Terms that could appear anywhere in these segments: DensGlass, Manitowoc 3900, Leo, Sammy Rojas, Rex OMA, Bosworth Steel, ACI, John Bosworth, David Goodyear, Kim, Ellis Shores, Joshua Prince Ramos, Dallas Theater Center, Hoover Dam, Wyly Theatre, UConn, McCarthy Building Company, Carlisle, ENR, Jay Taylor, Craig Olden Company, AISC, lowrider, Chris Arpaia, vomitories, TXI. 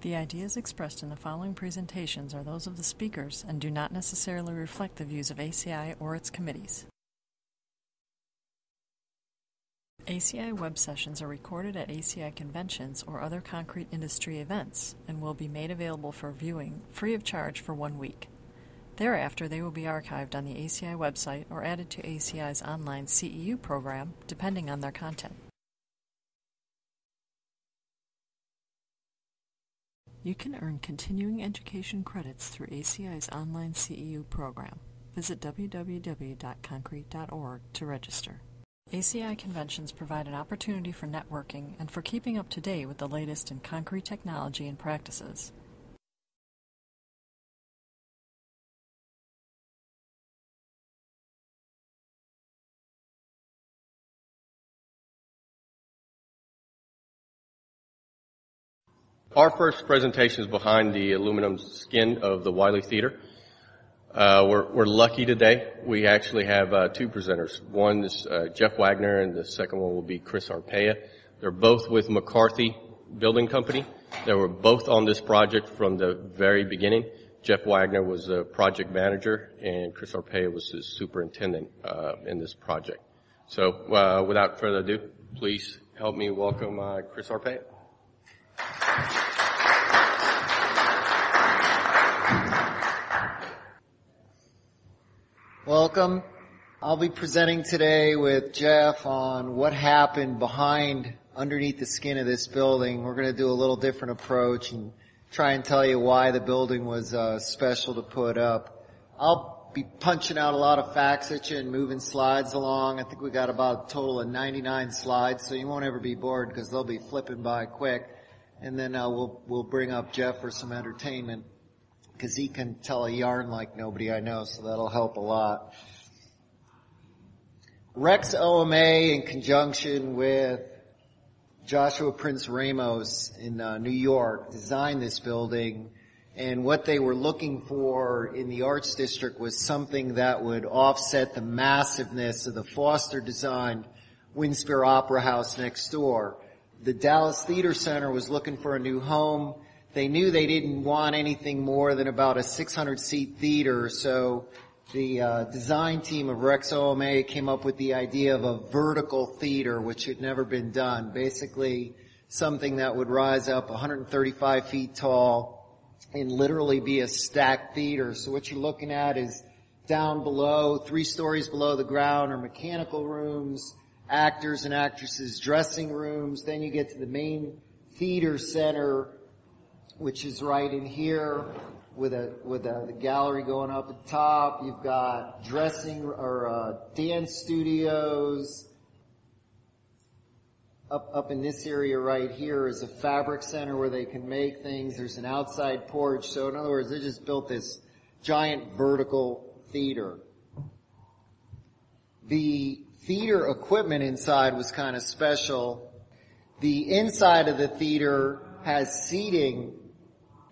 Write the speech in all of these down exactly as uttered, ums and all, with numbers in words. The ideas expressed in the following presentations are those of the speakers and do not necessarily reflect the views of A C I or its committees. A C I web sessions are recorded at A C I conventions or other concrete industry events and will be made available for viewing free of charge for one week. Thereafter, they will be archived on the A C I website or added to A C I's online C E U program, depending on their content. You can earn continuing education credits through A C I's online C E U program. Visit w w w dot concrete dot org to register. A C I conventions provide an opportunity for networking and for keeping up to date with the latest in concrete technology and practices. Our first presentation is behind the aluminum skin of the Wyly Theatre. Uh, we're, we're lucky today. We actually have uh, two presenters. One is uh, Jeff Wagner, and the second one will be Chris Arpaia. They're both with McCarthy Building Company. They were both on this project from the very beginning. Jeff Wagner was the project manager, and Chris Arpaia was his superintendent uh, in this project. So uh, without further ado, please help me welcome uh, Chris Arpaia. Welcome. I'll be presenting today with Jeff on what happened behind, underneath the skin of this building. We're going to do a little different approach and try and tell you why the building was uh, special to put up. I'll be punching out a lot of facts at you and moving slides along. I think we got about a total of ninety-nine slides, so you won't ever be bored because they'll be flipping by quick. And then uh, we'll we'll bring up Jeff for some entertainment, because he can tell a yarn like nobody I know, so that'll help a lot. Rex O M A, in conjunction with Joshua Prince Ramos in uh, New York, designed this building, and what they were looking for in the Arts District was something that would offset the massiveness of the Foster-designed Winspear Opera House next door. The Dallas Theater Center was looking for a new home. They knew they didn't want anything more than about a six hundred seat theater, so the uh, design team of Rex O M A came up with the idea of a vertical theater, which had never been done. Basically, something that would rise up one hundred thirty-five feet tall and literally be a stacked theater. So what you're looking at is down below, three stories below the ground, are mechanical rooms, actors and actresses' dressing rooms. Then you get to the main theater center, which is right in here, with a with a the gallery going up at the top. You've got dressing or uh, dance studios. Up up in this area right here is a fabric center where they can make things. There's an outside porch. So in other words, they just built this giant vertical theater. The theater equipment inside was kind of special. The inside of the theater has seating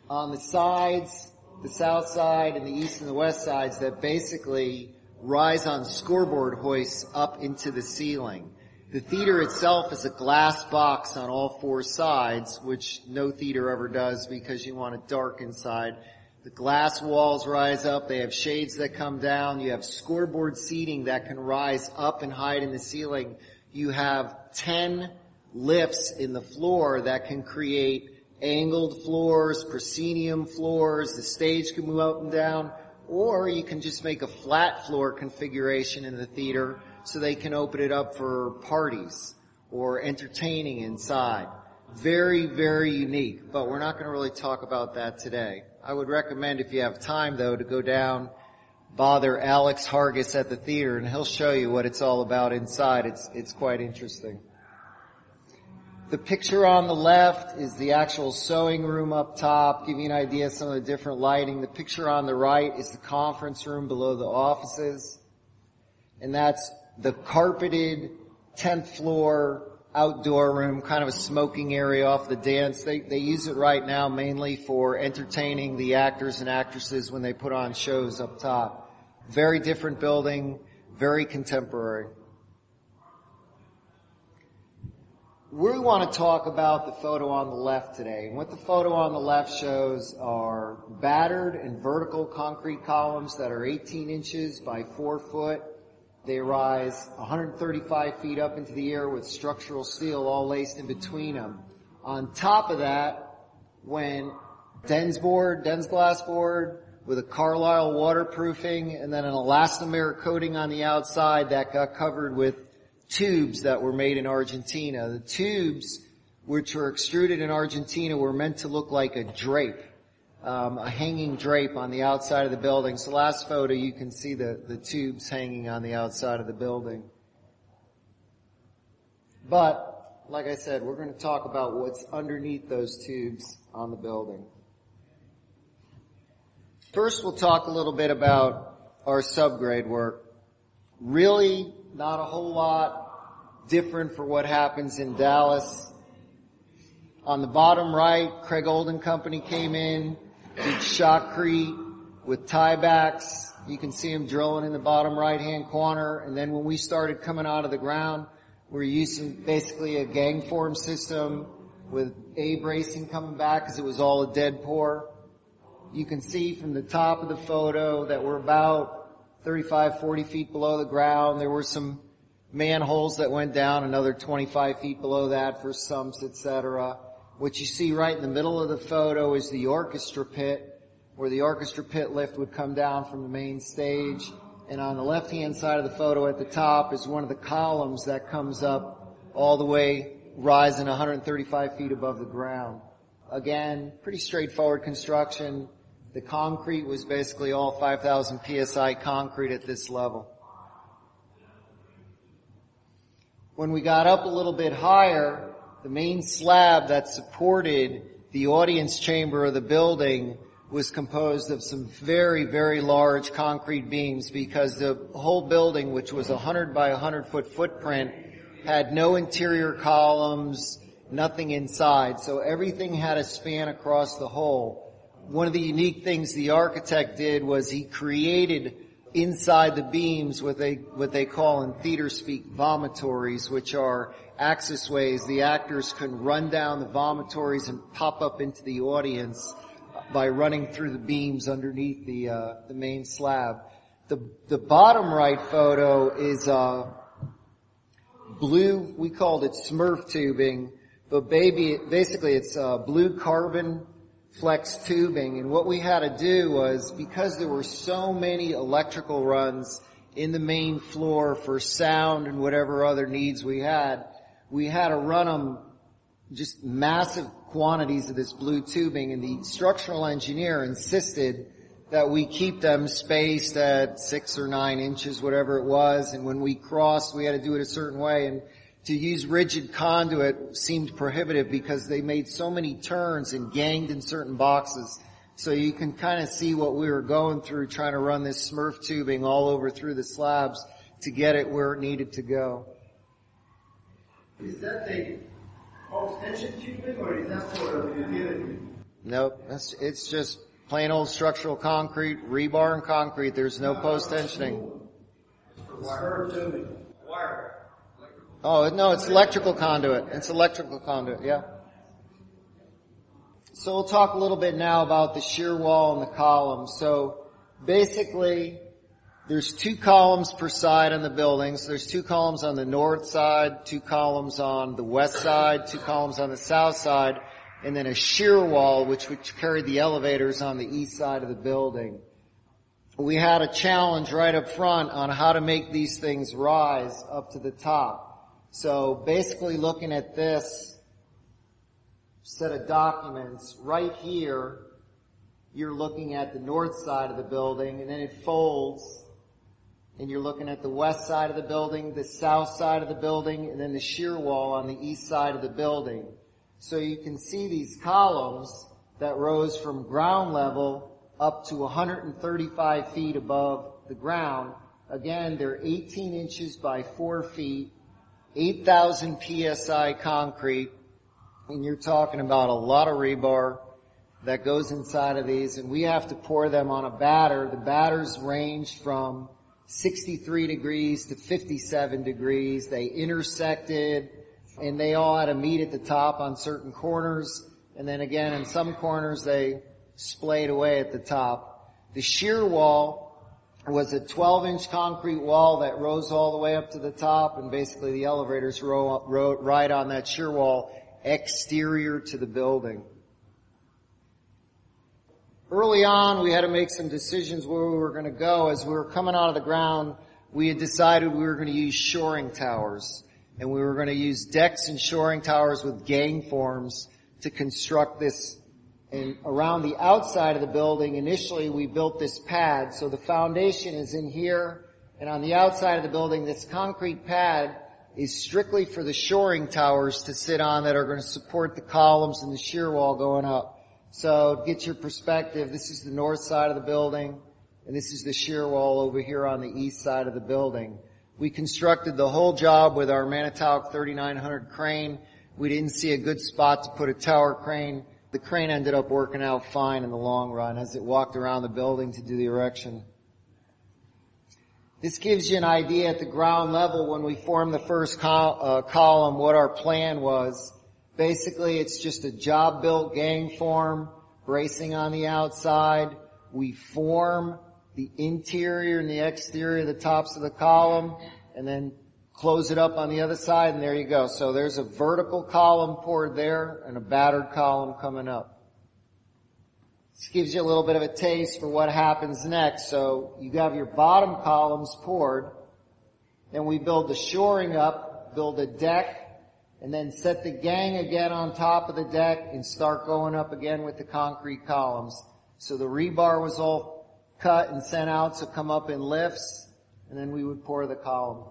on the sides, the south side and the east and the west sides, that basically rise on scoreboard hoists up into the ceiling. The theater itself is a glass box on all four sides, which no theater ever does because you want it dark inside. The glass walls rise up, they have shades that come down, you have scoreboard seating that can rise up and hide in the ceiling. You have ten lifts in the floor that can create angled floors, proscenium floors, the stage can move up and down, or you can just make a flat floor configuration in the theater so they can open it up for parties or entertaining inside. Very, very unique, but we're not going to really talk about that today. I would recommend, if you have time, though, to go down, bother Alex Hargis at the theater, and he'll show you what it's all about inside. It's, it's quite interesting. The picture on the left is the actual sewing room up top, giving you an idea of some of the different lighting. The picture on the right is the conference room below the offices, and that's the carpeted tenth floor outdoor room, kind of a smoking area off the dance. They, they use it right now mainly for entertaining the actors and actresses when they put on shows up top. Very different building, very contemporary. We want to talk about the photo on the left today. And what the photo on the left shows are battered and vertical concrete columns that are eighteen inches by four foot. They rise one hundred thirty-five feet up into the air with structural steel all laced in between them. On top of that, when DensBoard, DensGlass board, with a Carlisle waterproofing and then an elastomer coating on the outside that got covered with tubes that were made in Argentina. The tubes, which were extruded in Argentina, were meant to look like a drape, um, a hanging drape on the outside of the building. So last photo, you can see the, the tubes hanging on the outside of the building. But, like I said, we're going to talk about what's underneath those tubes on the building. First, we'll talk a little bit about our subgrade work. Really, not a whole lot different for what happens in Dallas. On the bottom right, Craig Olden Company came in, did shotcrete with tiebacks. You can see them drilling in the bottom right-hand corner. And then when we started coming out of the ground, we were using basically a gang form system with A-bracing coming back because it was all a dead pour. You can see from the top of the photo that we're about thirty-five, forty feet below the ground. There were some manholes that went down, another twenty-five feet below that for sumps, et cetera. What you see right in the middle of the photo is the orchestra pit, where the orchestra pit lift would come down from the main stage. And on the left-hand side of the photo at the top is one of the columns that comes up all the way, rising one hundred thirty-five feet above the ground. Again, pretty straightforward construction. The concrete was basically all five thousand P S I concrete at this level. When we got up a little bit higher, the main slab that supported the audience chamber of the building was composed of some very, very large concrete beams because the whole building, which was a one hundred by one hundred foot footprint, had no interior columns, nothing inside. So everything had a span across the whole. One of the unique things the architect did was he created inside the beams what they, what they call in theater speak vomitories, which are access ways. The actors can run down the vomitories and pop up into the audience by running through the beams underneath the, uh, the main slab. The, the bottom right photo is, uh, blue, we called it Smurf tubing, but baby, basically it's, uh, blue carbon flex tubing, and what we had to do was, because there were so many electrical runs in the main floor for sound and whatever other needs we had, we had to run them just massive quantities of this blue tubing, and the structural engineer insisted that we keep them spaced at six or nine inches, whatever it was, and when we crossed, we had to do it a certain way, and to use rigid conduit seemed prohibitive because they made so many turns and ganged in certain boxes. So you can kind of see what we were going through trying to run this Smurf tubing all over through the slabs to get it where it needed to go. Is that the old tension tubing or is that sort of utility? Nope, that's, it's just plain old structural concrete, rebar and concrete. There's no post-tensioning. Smurf tubing. Wire. Oh, no, it's electrical conduit. It's electrical conduit, yeah. So we'll talk a little bit now about the shear wall and the column. So basically, there's two columns per side on the building. So there's two columns on the north side, two columns on the west side, two columns on the south side, and then a shear wall, which would carry the elevators on the east side of the building. We had a challenge right up front on how to make these things rise up to the top. So basically looking at this set of documents, right here, you're looking at the north side of the building, and then it folds, and you're looking at the west side of the building, the south side of the building, and then the shear wall on the east side of the building. So you can see these columns that rose from ground level up to one hundred thirty-five feet above the ground. Again, they're eighteen inches by four feet. eight thousand P S I concrete, and you're talking about a lot of rebar that goes inside of these, and we have to pour them on a batter. The batters range from sixty-three degrees to fifty-seven degrees. They intersected. and they all had to meet at the top on certain corners, and then again in some corners they splayed away at the top. The shear wall was a twelve inch concrete wall that rose all the way up to the top, and basically the elevators ro- ro- ride on that shear wall exterior to the building. Early on, we had to make some decisions where we were going to go. As we were coming out of the ground, we had decided we were going to use shoring towers, and we were going to use decks and shoring towers with gang forms to construct this. And around the outside of the building, initially we built this pad. So the foundation is in here, and on the outside of the building, this concrete pad is strictly for the shoring towers to sit on that are going to support the columns and the shear wall going up. So get your perspective. This is the north side of the building, and this is the shear wall over here on the east side of the building. We constructed the whole job with our Manitowoc thirty-nine hundred crane. We didn't see a good spot to put a tower crane. The crane ended up working out fine in the long run as it walked around the building to do the erection. This gives you an idea at the ground level when we formed the first col- uh, column what our plan was. Basically, it's just a job-built gang form, bracing on the outside. We form the interior and the exterior of the tops of the column, and then close it up on the other side, and there you go. So there's a vertical column poured there and a battered column coming up. This gives you a little bit of a taste for what happens next. So you have your bottom columns poured, then we build the shoring up, build a deck, and then set the gang again on top of the deck and start going up again with the concrete columns. So the rebar was all cut and sent out to come up in lifts, and then we would pour the column.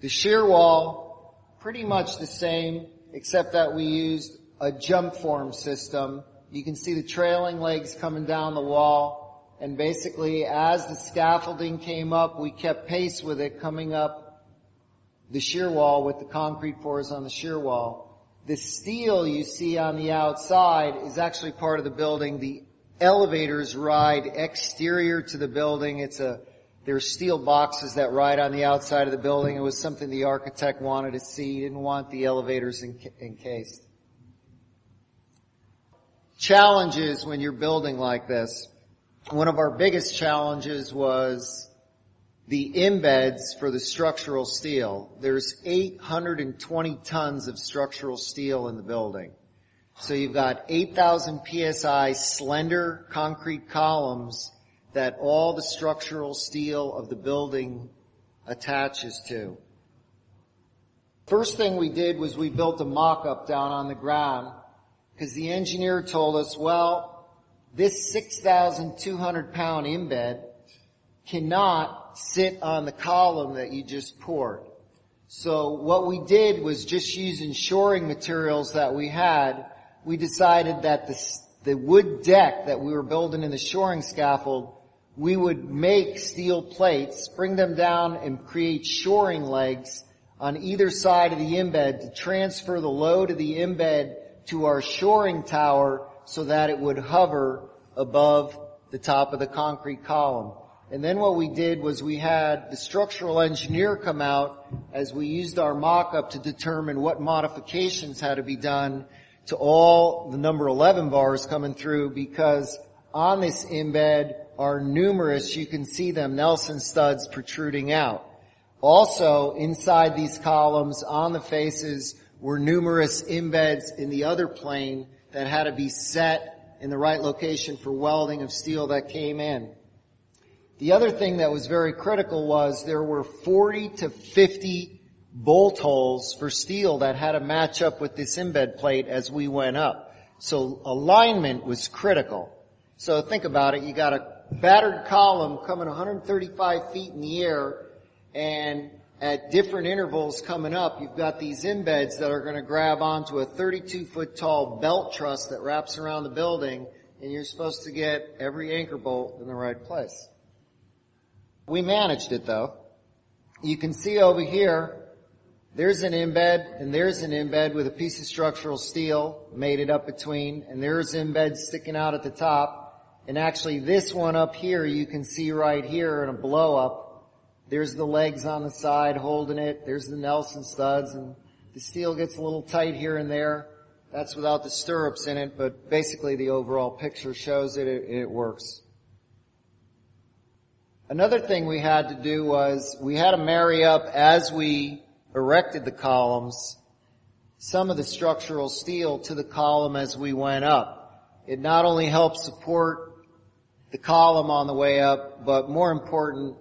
The shear wall, pretty much the same, except that we used a jump form system. You can see the trailing legs coming down the wall, and basically as the scaffolding came up, we kept pace with it coming up the shear wall with the concrete pours on the shear wall. The steel you see on the outside is actually part of the building. The elevators ride exterior to the building. It's a, there are steel boxes that ride on the outside of the building. It was something the architect wanted to see. He didn't want the elevators encased. Challenges when you're building like this. One of our biggest challenges was the embeds for the structural steel. There's eight hundred twenty tons of structural steel in the building. So you've got eight thousand P S I slender concrete columns that all the structural steel of the building attaches to. First thing we did was we built a mock-up down on the ground because the engineer told us, well, this six thousand two hundred pound embed cannot sit on the column that you just poured. So what we did was just using shoring materials that we had, we decided that the, the wood deck that we were building in the shoring scaffold, we would make steel plates, bring them down and create shoring legs on either side of the embed to transfer the load of the embed to our shoring tower so that it would hover above the top of the concrete column. And then what we did was we had the structural engineer come out as we used our mock-up to determine what modifications had to be done to all the number eleven bars coming through, because on this embed are numerous, you can see them, Nelson studs protruding out. Also, inside these columns on the faces were numerous embeds in the other plane that had to be set in the right location for welding of steel that came in. The other thing that was very critical was there were forty to fifty bolt holes for steel that had to match up with this embed plate as we went up. So alignment was critical. So think about it. You got a battered column coming one hundred thirty-five feet in the air, and at different intervals coming up, you've got these embeds that are going to grab onto a thirty-two foot tall belt truss that wraps around the building, and you're supposed to get every anchor bolt in the right place. We managed it though. You can see over here, there's an embed and there's an embed with a piece of structural steel mated up between, and there's embeds sticking out at the top. And actually this one up here you can see right here in a blow up There's the legs on the side holding it. There's the Nelson studs, and the steel gets a little tight here and there. That's without the stirrups in it, but basically the overall picture shows it, it, it works. Another thing we had to do was we had to marry up, as we erected the columns, some of the structural steel to the column as we went up. It not only helped support the column on the way up, but more important,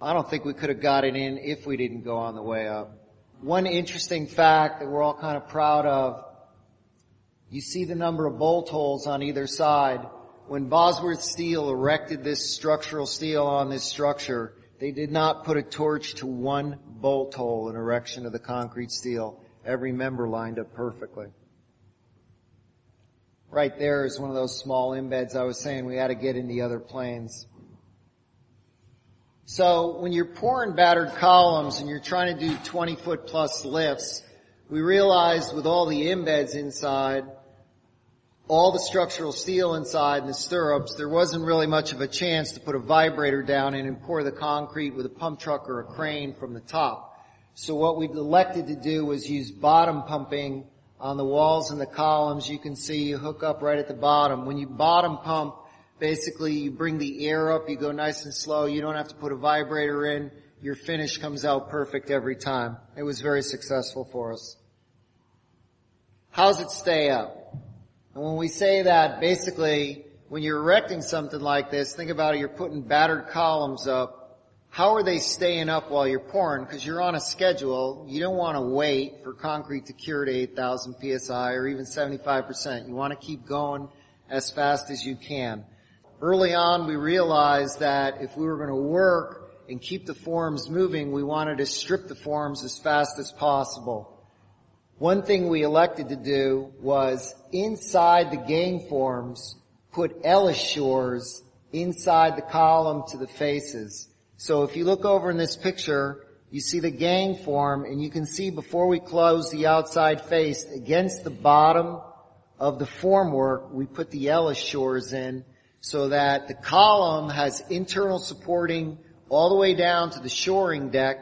I don't think we could have got it in if we didn't go on the way up. One interesting fact that we're all kind of proud of, you see the number of bolt holes on either side. When Bosworth Steel erected this structural steel on this structure, they did not put a torch to one bolt hole in erection of the concrete steel. Every member lined up perfectly. Right there is one of those small embeds I was saying we had to get in the other planes. So when you're pouring battered columns and you're trying to do twenty-foot plus lifts, we realized with all the embeds inside, all the structural steel inside and the stirrups, there wasn't really much of a chance to put a vibrator down in and pour the concrete with a pump truck or a crane from the top. So what we elected to do was use bottom pumping on the walls and the columns. You can see you hook up right at the bottom. When you bottom pump, basically you bring the air up, you go nice and slow, you don't have to put a vibrator in. Your finish comes out perfect every time. It was very successful for us. How's it stay up? And when we say that, basically, when you're erecting something like this, think about it, you're putting battered columns up. How are they staying up while you're pouring? Because you're on a schedule. You don't want to wait for concrete to cure to eight thousand P S I or even seventy-five percent. You want to keep going as fast as you can. Early on, we realized that if we were going to work and keep the forms moving, we wanted to strip the forms as fast as possible. One thing we elected to do was, inside the gang forms, put Ellis Shores inside the column to the faces. So if you look over in this picture, you see the gang form, and you can see before we close the outside face, against the bottom of the formwork, we put the Ellis Shores in so that the column has internal supporting all the way down to the shoring deck,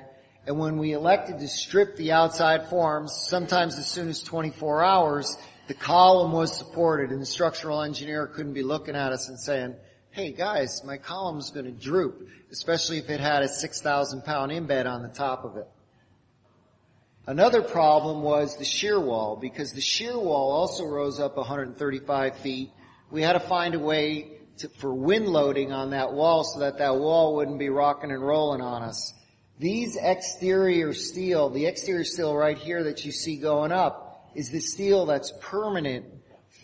and when we elected to strip the outside forms, sometimes as soon as twenty-four hours, the column was supported, and the structural engineer couldn't be looking at us and saying, hey guys, my column's going to droop, especially if it had a six thousand pound embed on the top of it. Another problem was the shear wall, because the shear wall also rose up one hundred thirty-five feet. We had to find a way To, for wind loading on that wall so that that wall wouldn't be rocking and rolling on us. These exterior steel, the exterior steel right here that you see going up, is the steel that's permanent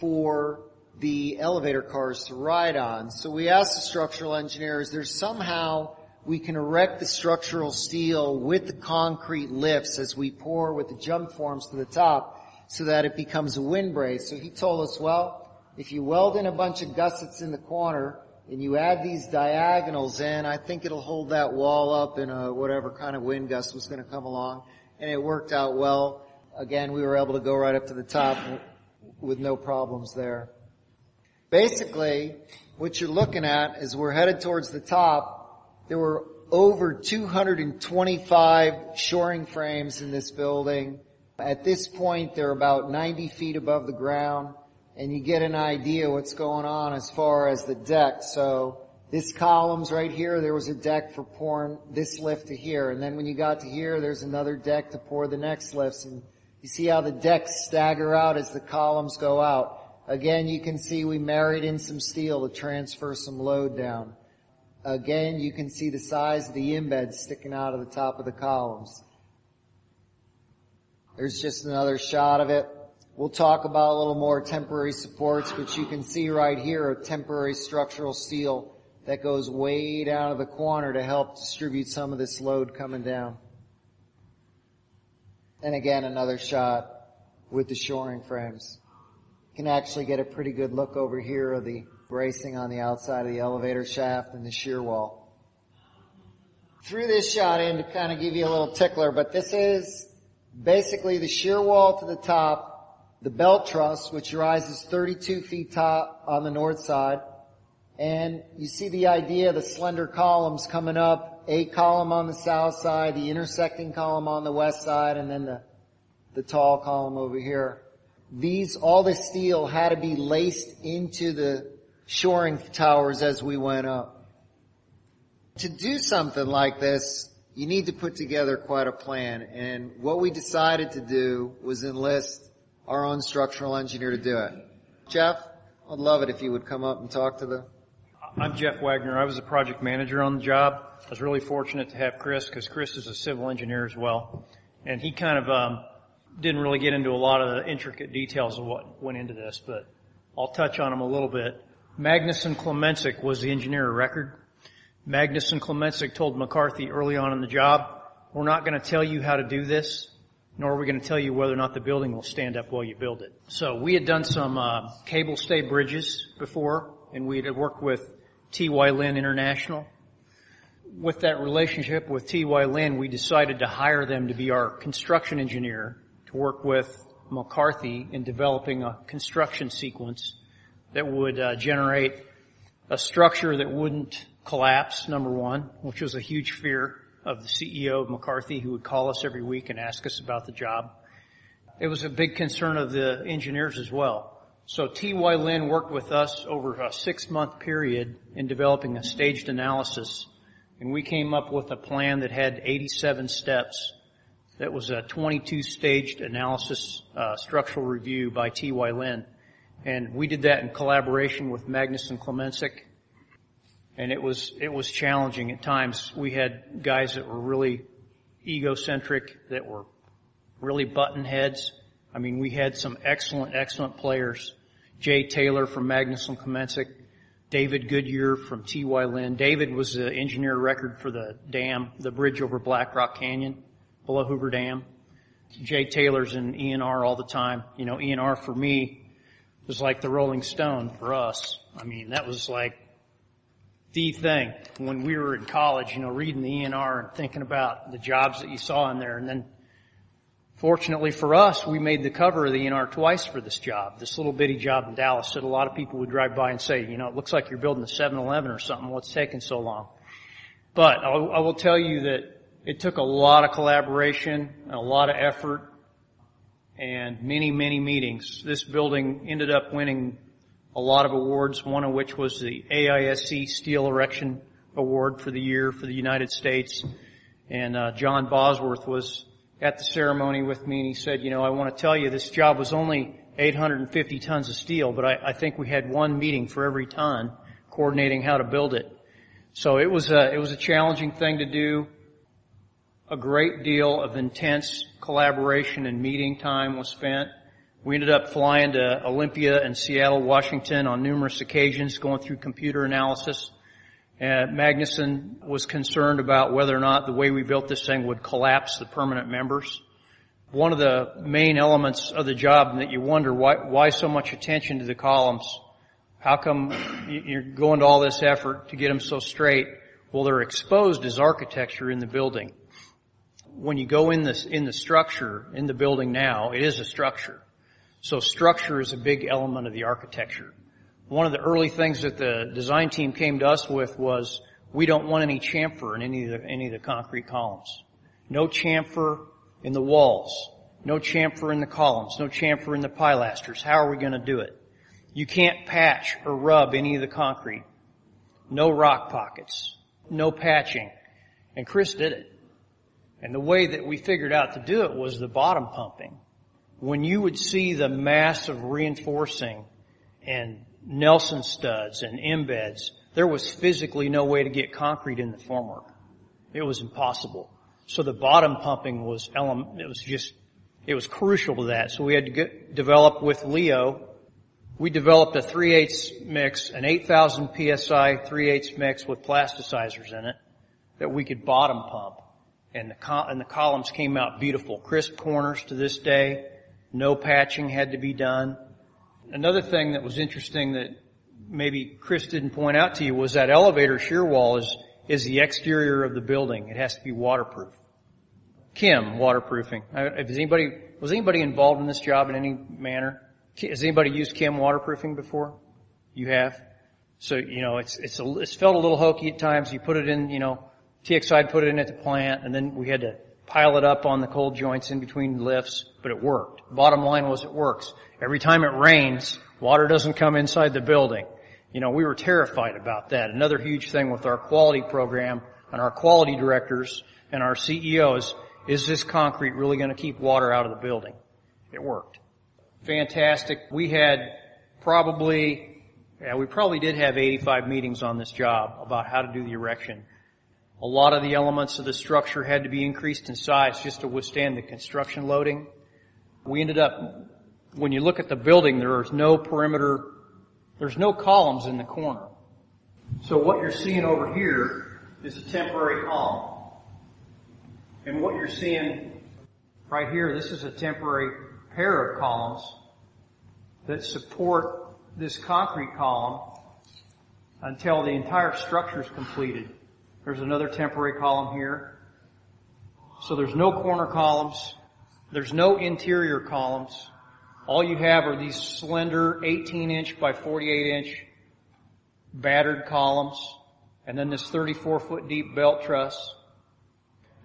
for the elevator cars to ride on. So we asked the structural engineers, there's somehow we can erect the structural steel with the concrete lifts as we pour with the jump forms to the top so that it becomes a wind brace. So he told us, well, if you weld in a bunch of gussets in the corner and you add these diagonals in, I think it'll hold that wall up in a whatever kind of wind gust was going to come along. And it worked out well. Again, we were able to go right up to the top with no problems there. Basically, what you're looking at is we're headed towards the top. There were over two hundred twenty-five shoring frames in this building. At this point, they're about ninety feet above the ground. And you get an idea what's going on as far as the deck. So this column's right here, there was a deck for pouring this lift to here. And then when you got to here, there's another deck to pour the next lifts. And you see how the decks stagger out as the columns go out. Again, you can see we married in some steel to transfer some load down. Again, you can see the size of the embed sticking out of the top of the columns. There's just another shot of it. We'll talk about a little more temporary supports, but you can see right here a temporary structural steel that goes way down to the corner to help distribute some of this load coming down. And again, another shot with the shoring frames. You can actually get a pretty good look over here of the bracing on the outside of the elevator shaft and the shear wall. Threw this shot in to kind of give you a little tickler, but this is basically the shear wall to the top, the belt truss, which rises thirty-two feet top on the north side, And you see the idea of the slender columns coming up, a column on the south side, the intersecting column on the west side, and then the, the tall column over here. These, all this steel had to be laced into the shoring towers as we went up. To do something like this, you need to put together quite a plan, and what we decided to do was enlist our own structural engineer to do it. Jeff, I'd love it if you would come up and talk to the... I'm Jeff Wagner. I was the project manager on the job. I was really fortunate to have Chris, because Chris is a civil engineer as well, and he kind of um, didn't really get into a lot of the intricate details of what went into this, but I'll touch on them a little bit. Magnusson Klemencic was the engineer of record. Magnusson Klemencic told McCarthy early on in the job, we're not going to tell you how to do this, nor are we going to tell you whether or not the building will stand up while you build it. So we had done some uh, cable stay bridges before, and we had worked with T Y. Lin International. With that relationship with T Y. Lin, we decided to hire them to be our construction engineer to work with McCarthy in developing a construction sequence that would uh, generate a structure that wouldn't collapse, number one, which was a huge fear of the C E O of McCarthy, who would call us every week and ask us about the job. It was a big concern of the engineers as well. So T Y. Lin worked with us over a six-month period in developing a staged analysis, and we came up with a plan that had eighty-seven steps. That was a twenty-two-staged analysis uh, structural review by T Y. Lin, and we did that in collaboration with Magnusson Klemencic. And it was, it was challenging at times. We had guys that were really egocentric, that were really button heads. I mean, we had some excellent, excellent players. Jay Taylor from Magnusson Klemencic, David Goodyear from T Y. Lin. David was the engineer of record for the dam, the bridge over Black Rock Canyon, below Hoover Dam. Jay Taylor's in E N R all the time. You know, E N R for me was like the Rolling Stone for us. I mean, that was like the thing when we were in college, you know, reading the E N R and thinking about the jobs that you saw in there. And then fortunately for us, we made the cover of the E N R twice for this job, this little bitty job in Dallas that a lot of people would drive by and say, you know, it looks like you're building a seven eleven or something. What's taking so long? But I will tell you that it took a lot of collaboration and a lot of effort and many, many meetings. This building ended up winning a lot of awards, one of which was the A I S C Steel Erection Award for the year for the United States. And uh, John Bosworth was at the ceremony with me, and he said, you know, I want to tell you this job was only eight hundred fifty tons of steel, but I, I think we had one meeting for every ton coordinating how to build it. So it was a, it was a challenging thing to do. A great deal of intense collaboration and meeting time was spent. We ended up flying to Olympia and Seattle, Washington on numerous occasions, going through computer analysis. And Magnusson was concerned about whether or not the way we built this thing would collapse the permanent members. One of the main elements of the job that you wonder, why, why so much attention to the columns? How come you're going to all this effort to get them so straight? Well, they're exposed as architecture in the building. When you go in this, in the structure, in the building now, it is a structure. So structure is a big element of the architecture. One of the early things that the design team came to us with was, we don't want any chamfer in any of the, any of the concrete columns. No chamfer in the walls. No chamfer in the columns. No chamfer in the pilasters. How are we going to do it? You can't patch or rub any of the concrete. No rock pockets. No patching. And Chris did it. And the way that we figured out to do it was the bottom pumping. When you would see the mass of reinforcing and Nelson studs and embeds, there was physically no way to get concrete in the formwork. It was impossible. So the bottom pumping was element, it was just, it was crucial to that. So we had to get, develop with Leo, we developed a three eighths mix, an eight thousand P S I three eighths mix with plasticizers in it that we could bottom pump. And the, col- and the columns came out beautiful. Crisp corners to this day. No patching had to be done. Another thing that was interesting that maybe Chris didn't point out to you was that elevator shear wall is, is the exterior of the building. It has to be waterproof. Kim, waterproofing. Is anybody, was anybody involved in this job in any manner? Has anybody used Kim waterproofing before? You have? So, you know, it's, it's, a, it's felt a little hokey at times. You put it in, you know, T X I put it in at the plant, and then we had to pile it up on the cold joints in between lifts, but it worked. Bottom line was it works. Every time it rains, water doesn't come inside the building. You know, we were terrified about that. Another huge thing with our quality program and our quality directors and our C E Os, is this concrete really going to keep water out of the building? It worked. Fantastic. We had probably, yeah, we probably did have eighty-five meetings on this job about how to do the erection. A lot of the elements of the structure had to be increased in size just to withstand the construction loading. We ended up, when you look at the building, there is no perimeter. There's no columns in the corner. So what you're seeing over here is a temporary column. And what you're seeing right here, this is a temporary pair of columns that support this concrete column until the entire structure is completed. There's another temporary column here. So there's no corner columns. There's no interior columns. All you have are these slender eighteen inch by forty-eight inch battered columns, and then this thirty-four foot deep belt truss.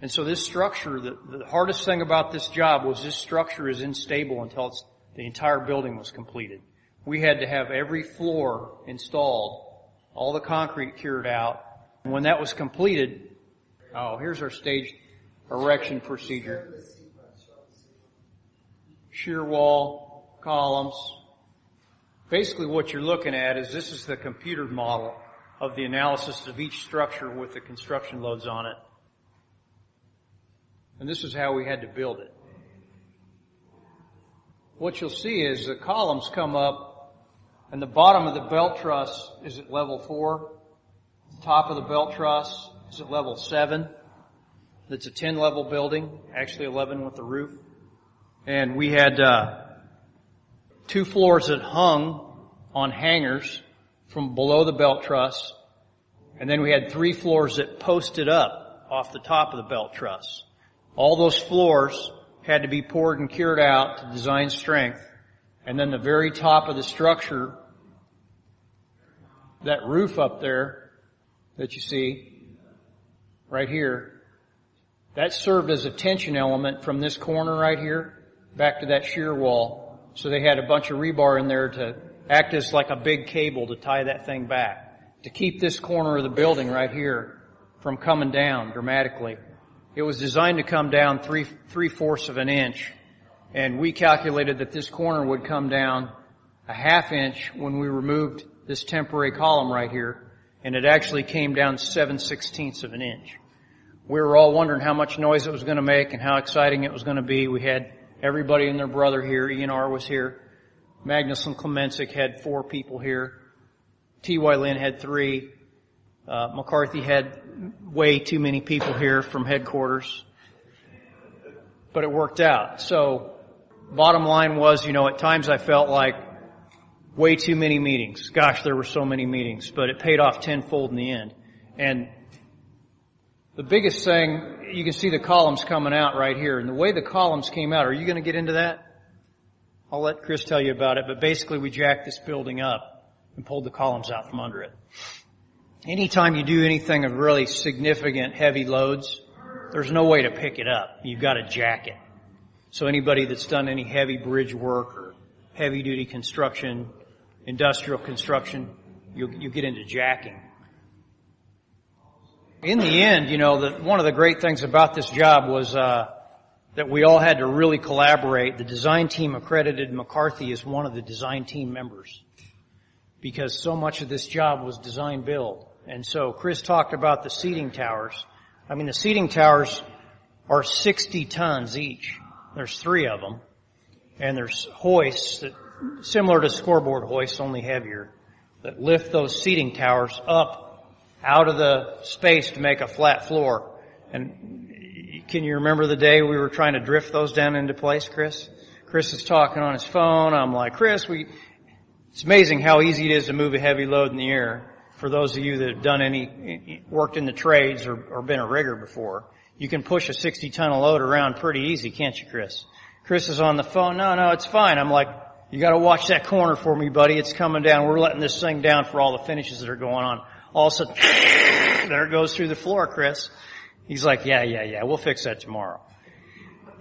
And so this structure, the, the hardest thing about this job was this structure is unstable until it's, the entire building was completed. We had to have every floor installed, all the concrete cured out. And when that was completed, oh, here's our staged erection procedure. Shear wall, columns. Basically what you're looking at is this is the computer model of the analysis of each structure with the construction loads on it. And this is how we had to build it. What you'll see is the columns come up and the bottom of the belt truss is at level four. The top of the belt truss is at level seven. That's a ten level building, actually eleven with the roof. And we had, uh, two floors that hung on hangers from below the belt truss, and then we had three floors that posted up off the top of the belt truss. All those floors had to be poured and cured out to design strength, and then the very top of the structure, that roof up there that you see right here, that served as a tension element from this corner right here back to that shear wall. So they had a bunch of rebar in there to act as like a big cable to tie that thing back, to keep this corner of the building right here from coming down dramatically. It was designed to come down three, three-fourths of an inch, and we calculated that this corner would come down a half inch when we removed this temporary column right here, and it actually came down seven sixteenths of an inch. We were all wondering how much noise it was going to make and how exciting it was going to be. We had everybody and their brother here. E N R was here. Magnusson Klemencic had four people here. T Y. Lin had three. Uh, McCarthy had way too many people here from headquarters. But it worked out. So bottom line was, you know, at times I felt like way too many meetings. Gosh, there were so many meetings. But it paid off tenfold in the end. And the biggest thing, you can see the columns coming out right here. And the way the columns came out, are you going to get into that? I'll let Chris tell you about it, but basically we jacked this building up and pulled the columns out from under it. Anytime you do anything of really significant heavy loads, there's no way to pick it up. You've got to jack it. So anybody that's done any heavy bridge work or heavy-duty construction, industrial construction, you'll, you'll get into jacking. In the end, you know, the, one of the great things about this job was uh that we all had to really collaborate. The design team accredited McCarthy as one of the design team members because so much of this job was design build. And so Chris talked about the seating towers. I mean, the seating towers are sixty tons each. There's three of them. And there's hoists, that, similar to scoreboard hoists, only heavier, that lift those seating towers up out of the space to make a flat floor. And can you remember the day we were trying to drift those down into place, Chris? Chris is talking on his phone. I'm like, Chris, we, it's amazing how easy it is to move a heavy load in the air. For those of you that have done any, worked in the trades or, or been a rigger before, you can push a sixty ton load around pretty easy, can't you, Chris? Chris is on the phone. No, no, it's fine. I'm like, You got to watch that corner for me, buddy. It's coming down. We're letting this thing down for all the finishes that are going on. All of a sudden, there it goes through the floor, Chris. He's like, yeah, yeah, yeah, we'll fix that tomorrow.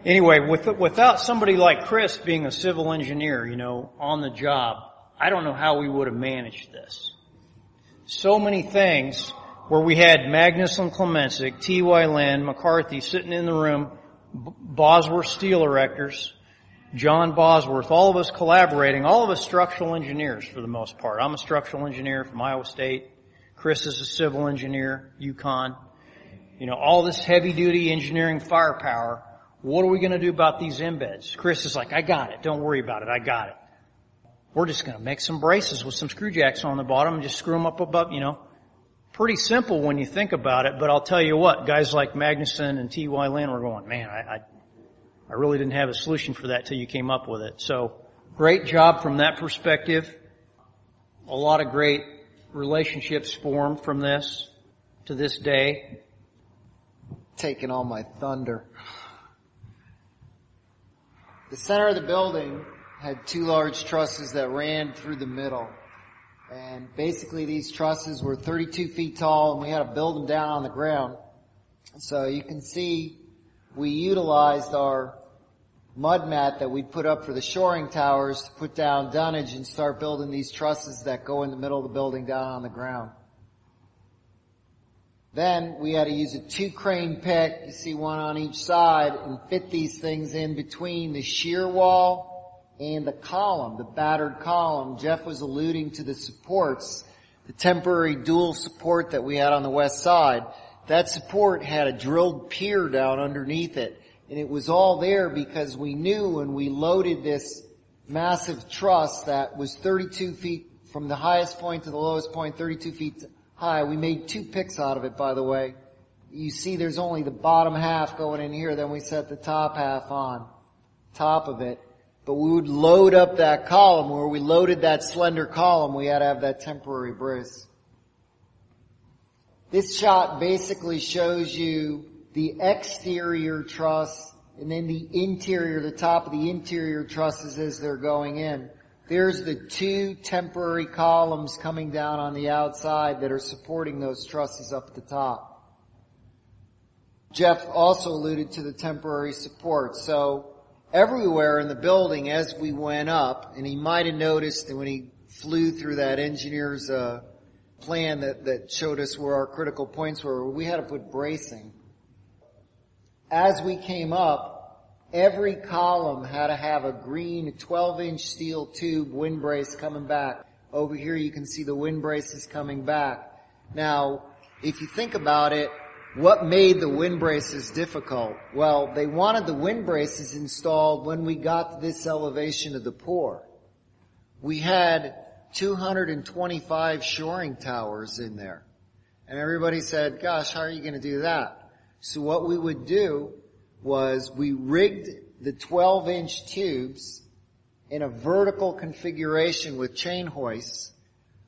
Anyway, with, without somebody like Chris being a civil engineer, you know, on the job, I don't know how we would have managed this. So many things where we had Magnusson Klemencic, T Y. Lin, McCarthy sitting in the room, B- Bosworth Steel Erectors, John Bosworth, all of us collaborating, all of us structural engineers for the most part. I'm a structural engineer from Iowa State. Chris is a civil engineer, UConn. You know, all this heavy-duty engineering firepower. What are we going to do about these embeds? Chris is like, I got it. Don't worry about it. I got it. We're just going to make some braces with some screw jacks on the bottom and just screw them up above, you know. Pretty simple when you think about it, but I'll tell you what, guys like Magnusson and T Y. Lin were going, man, I, I I really didn't have a solution for that till you came up with it. So great job from that perspective. A lot of great relationships formed from this to this day. Taking all my thunder. The center of the building had two large trusses that ran through the middle. And basically these trusses were thirty-two feet tall, and we had to build them down on the ground. So you can see we utilized our mud mat that we put up for the shoring towers to put down dunnage and start building these trusses that go in the middle of the building down on the ground. Then we had to use a two-crane pick, you see one on each side, and fit these things in between the shear wall and the column, the battered column. Jeff was alluding to the supports, the temporary dual support that we had on the west side. That support had a drilled pier down underneath it, and it was all there because we knew when we loaded this massive truss that was thirty-two feet from the highest point to the lowest point, thirty-two feet high. We made two picks out of it, by the way. You see there's only the bottom half going in here, then we set the top half on top of it. But we would load up that column. Where we loaded that slender column, we had to have that temporary brace. This shot basically shows you the exterior truss and then the interior, the top of the interior trusses as they're going in. There's the two temporary columns coming down on the outside that are supporting those trusses up at the top. Jeff also alluded to the temporary support. So everywhere in the building as we went up, and he might have noticed that when he flew through that engineer's uh, plan that, that showed us where our critical points were, we had to put bracing. As we came up, every column had to have a green twelve-inch steel tube wind brace coming back. Over here you can see the wind braces coming back. Now, if you think about it, what made the wind braces difficult? Well, they wanted the wind braces installed when we got to this elevation of the pour. We had two hundred twenty-five shoring towers in there. And everybody said, gosh, how are you going to do that? So what we would do was we rigged the twelve-inch tubes in a vertical configuration with chain hoists.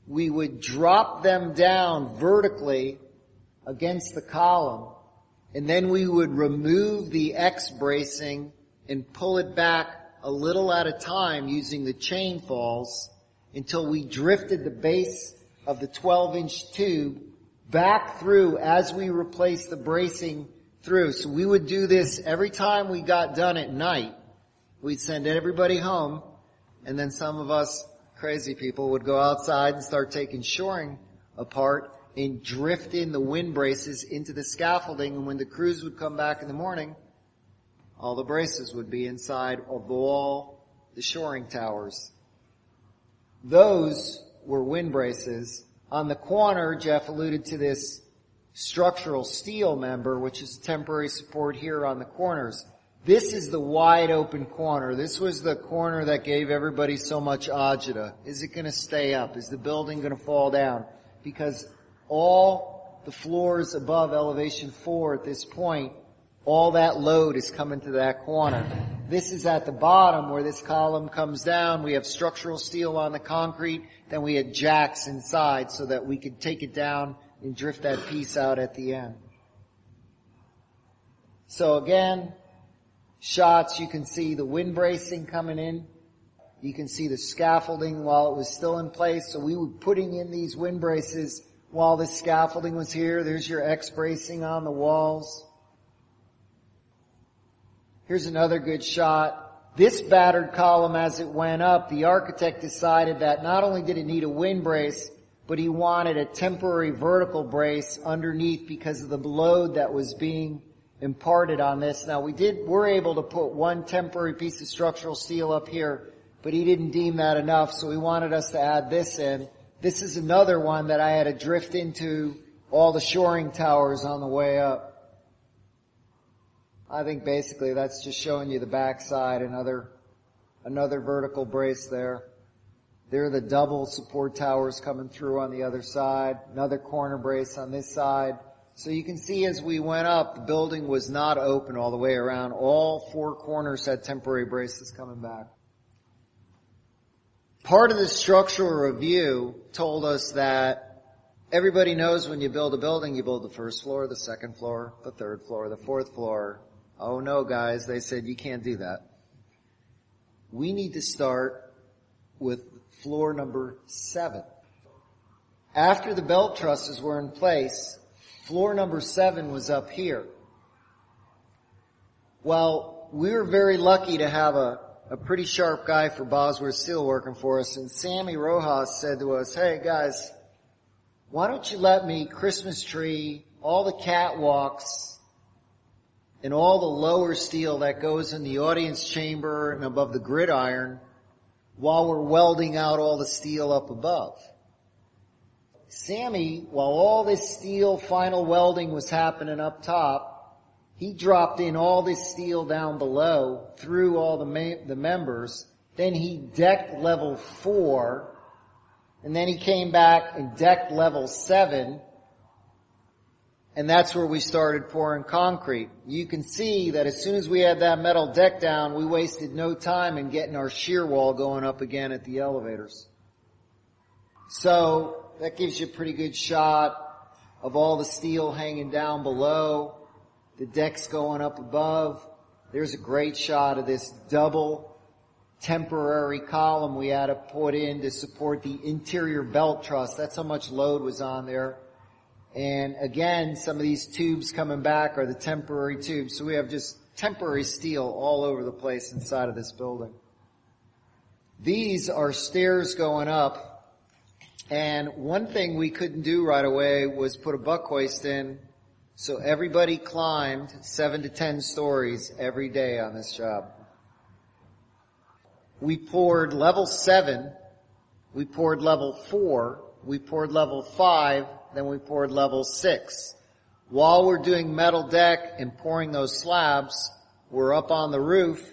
We would drop them down vertically against the column, and then we would remove the X bracing and pull it back a little at a time using the chain falls until we drifted the base of the twelve-inch tube back through as we replaced the bracing through. So we would do this every time we got done at night. We'd send everybody home, and then some of us crazy people would go outside and start taking shoring apart and drift in the wind braces into the scaffolding, and when the crews would come back in the morning, all the braces would be inside of all the shoring towers. Those were wind braces. On the corner, Jeff alluded to this structural steel member, which is temporary support here on the corners. This is the wide open corner. This was the corner that gave everybody so much agita. Is it going to stay up? Is the building going to fall down? Because all the floors above elevation four at this point, all that load is coming to that corner. This is at the bottom where this column comes down. We have structural steel on the concrete. Then we had jacks inside so that we could take it down and drift that piece out at the end. So again, shots, you can see the wind bracing coming in. You can see the scaffolding while it was still in place. So we were putting in these wind braces while the scaffolding was here. There's your X bracing on the walls. Here's another good shot. This battered column, as it went up, the architect decided that not only did it need a wind brace, but he wanted a temporary vertical brace underneath because of the load that was being imparted on this. Now we did, we're able to put one temporary piece of structural steel up here, but he didn't deem that enough, so he wanted us to add this in. This is another one that I had to drift into all the shoring towers on the way up. I think basically that's just showing you the backside, another, another vertical brace there. There are the double support towers coming through on the other side, another corner brace on this side. So you can see as we went up, the building was not open all the way around. All four corners had temporary braces coming back. Part of the structural review told us that everybody knows when you build a building, you build the first floor, the second floor, the third floor, the fourth floor. Oh no, guys, they said you can't do that. We need to start with floor number seven. After the belt trusses were in place, floor number seven was up here. Well, we were very lucky to have a, a pretty sharp guy for Bosworth Steel working for us, and Sammy Rojas said to us, hey guys, why don't you let me Christmas tree all the catwalks and all the lower steel that goes in the audience chamber and above the gridiron while we're welding out all the steel up above. Sammy, while all this steel final welding was happening up top, he dropped in all this steel down below through all the ma- the members. Then he decked level four. And then he came back and decked level seven, and that's where we started pouring concrete. You can see that as soon as we had that metal deck down, we wasted no time in getting our shear wall going up again at the elevators. So that gives you a pretty good shot of all the steel hanging down below, the decks going up above. There's a great shot of this double temporary column we had to put in to support the interior belt truss. That's how much load was on there. And again, some of these tubes coming back are the temporary tubes. So we have just temporary steel all over the place inside of this building. These are stairs going up. And one thing we couldn't do right away was put a buckhoist in. So everybody climbed seven to ten stories every day on this job. We poured level seven, we poured level four, we poured level five, then we poured level six. While we're doing metal deck and pouring those slabs, we're up on the roof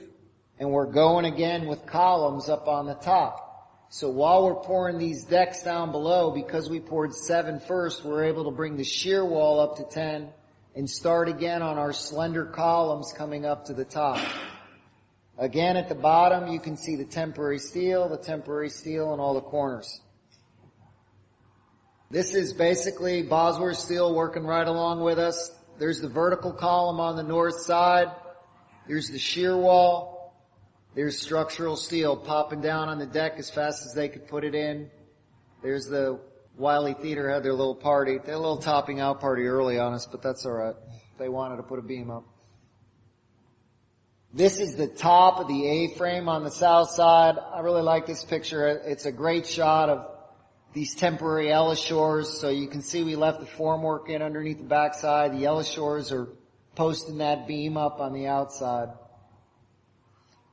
and we're going again with columns up on the top. So while we're pouring these decks down below, because we poured seven first, we're able to bring the shear wall up to ten and start again on our slender columns coming up to the top. Again, at the bottom, you can see the temporary steel, the temporary steel in all the corners. This is basically Bosworth Steel working right along with us. There's the vertical column on the north side. There's the shear wall. There's structural steel popping down on the deck as fast as they could put it in. There's the Wyly Theatre had their little party. They had a little topping out party early on us, but that's all right. They wanted to put a beam up. This is the top of the A-frame on the south side. I really like this picture. It's a great shot of these temporary Ellis Shores. So you can see we left the formwork in underneath the backside. The Ellis Shores are posting that beam up on the outside.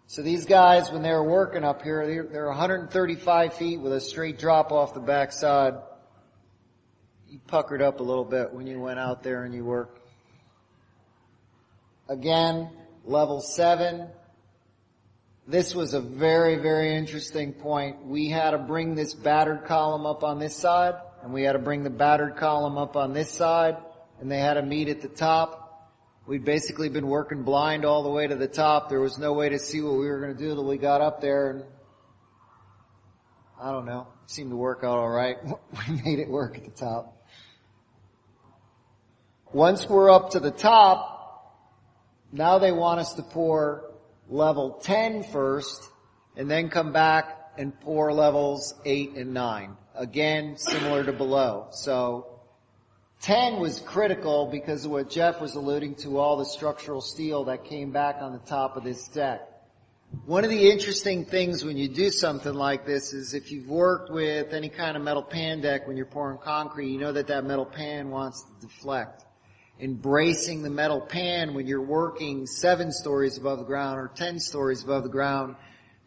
So these guys, when they were working up here, they're, they're one hundred thirty-five feet with a straight drop off the backside. You puckered up a little bit when you went out there and you worked. Again, level seven. This was a very, very interesting point. We had to bring this battered column up on this side, and we had to bring the battered column up on this side, and they had to meet at the top. We'd basically been working blind all the way to the top. There was no way to see what we were going to do till we got up there, and I don't know. It seemed to work out all right. We made it work at the top. Once we're up to the top, now they want us to pour level ten first, and then come back and pour levels eight and nine. Again, similar to below. So ten was critical because of what Jeff was alluding to, all the structural steel that came back on the top of this deck. One of the interesting things when you do something like this is if you've worked with any kind of metal pan deck when you're pouring concrete, you know that that metal pan wants to deflect. And bracing the metal pan when you're working seven stories above the ground or ten stories above the ground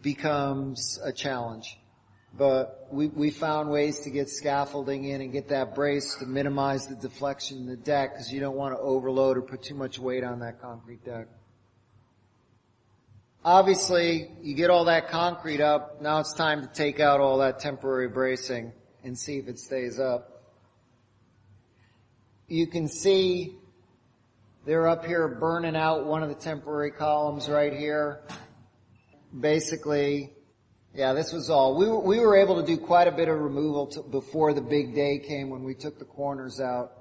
becomes a challenge. But we, we found ways to get scaffolding in and get that brace to minimize the deflection in the deck because you don't want to overload or put too much weight on that concrete deck. Obviously, you get all that concrete up. Now it's time to take out all that temporary bracing and see if it stays up. You can see they're up here burning out one of the temporary columns right here. Basically, yeah, this was all. We were, we were able to do quite a bit of removal to, before the big day came when we took the corners out.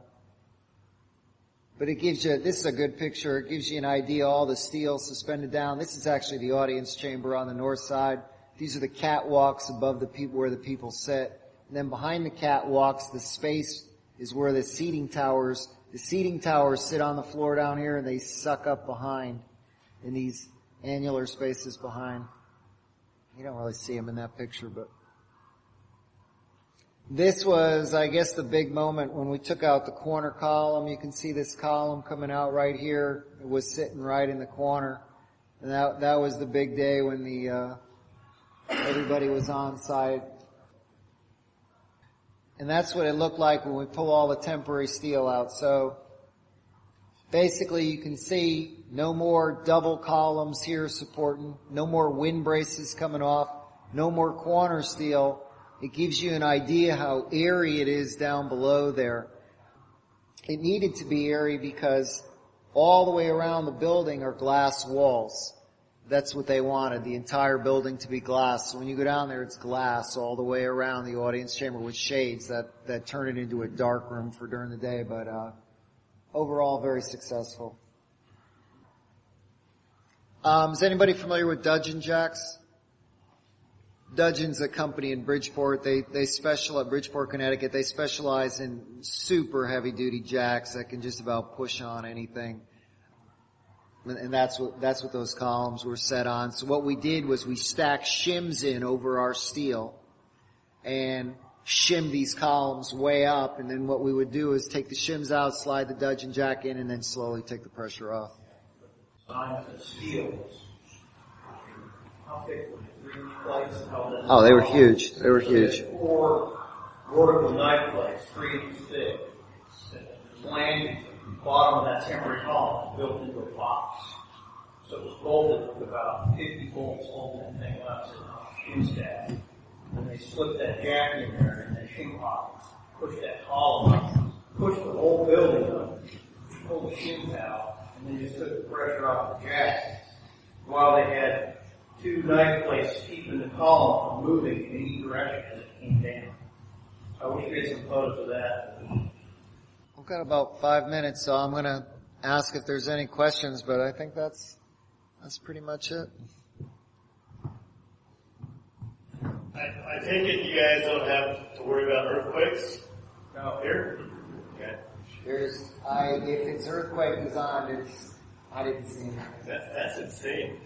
But it gives you, this is a good picture, it gives you an idea, all the steel suspended down. This is actually the audience chamber on the north side. These are the catwalks above the people, where the people sit. And then behind the catwalks, the space is where the seating towers, the seating towers sit on the floor down here and they suck up behind in these annular spaces behind. You don't really see them in that picture, but. This was, I guess, the big moment when we took out the corner column. You can see this column coming out right here. It was sitting right in the corner. And that, that was the big day when the, uh, everybody was on site. And that's what it looked like when we pull all the temporary steel out. So basically you can see no more double columns here supporting, no more wind braces coming off, no more corner steel. It gives you an idea how airy it is down below there. It needed to be airy because all the way around the building are glass walls. That's what they wanted, the entire building to be glass. So when you go down there, it's glass all the way around the audience chamber with shades that, that turn it into a dark room for during the day. But uh, overall, very successful. Um, is anybody familiar with Dudgeon Jacks? Dudgeon's a company in Bridgeport. They they special at Bridgeport, Connecticut. They specialize in super heavy-duty jacks that can just about push on anything. And, and that's what that's what those columns were set on. So what we did was we stacked shims in over our steel and shim these columns way up. And then what we would do is take the shims out, slide the Dudgeon jack in, and then slowly take the pressure off. Size of steel. How thick? Oh, they were huge. They were huge. Four vertical knife blades, three inches thick. The landing at the bottom of that temporary column was built into a box. So it was bolted with about fifty bolts holding that thing up to the staff. And they slipped that jack in there and that shim box, pushed that column up, pushed the whole building up, pulled the shims out, and then just took the pressure off the jack while they had two knife plates keeping the column from moving in any direction as it came down. I wish we had some photos of that. We've got about five minutes, so I'm going to ask if there's any questions, but I think that's that's pretty much it. I, I take it you guys don't have to worry about earthquakes? No. Here? Okay. There's, I, if it's earthquake design, it's, I didn't see anything. That, that's insane.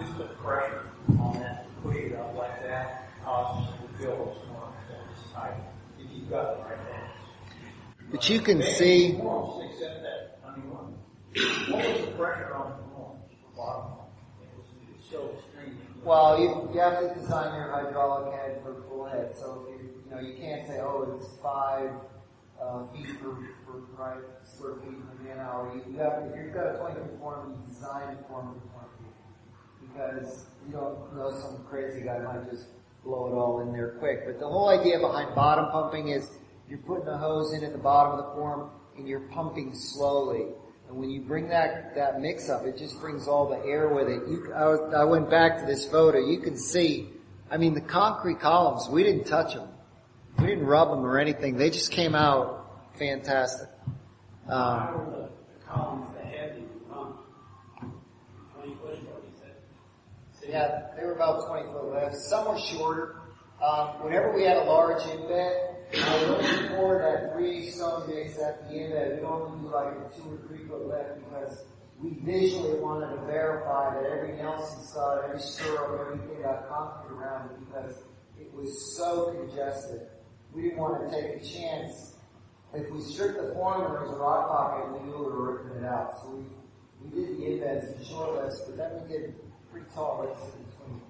Just put pressure on that, push it up like that, causes the build more tight if you've got it right there. But you can see. Except that, I mean, what was the pressure on the forms, the bottom one? It was so extremely. Well, you, you have to design your hydraulic head for full head, so if you, you know, you can't say, oh, it's five uh, feet per, per right square feet per man hour. You have, if you've got a twenty-foot form, you design the form for twenty. Because you don't know, some crazy guy might just blow it all in there quick. But the whole idea behind bottom pumping is you're putting a hose in at the bottom of the form and you're pumping slowly. And when you bring that, that mix up, it just brings all the air with it. You, I, was, I went back to this photo. You can see, I mean, the concrete columns, we didn't touch them. We didn't rub them or anything. They just came out fantastic. Um, How were the columns the heavy? They had, they were about twenty foot lifts. Some were shorter. Um, whenever we had a large in-bed, I was looking for that three stone mix at the end that we only do like a two or three foot lift because we visually wanted to verify that everything else inside, every stirrup, everything got concrete around it because it was so congested. We didn't want to take a chance. If we stripped the form and there was a rock pocket, we knew we were ripping it out. So we, we did the in-beds and short lifts, but then we did pretty tall lifts in between.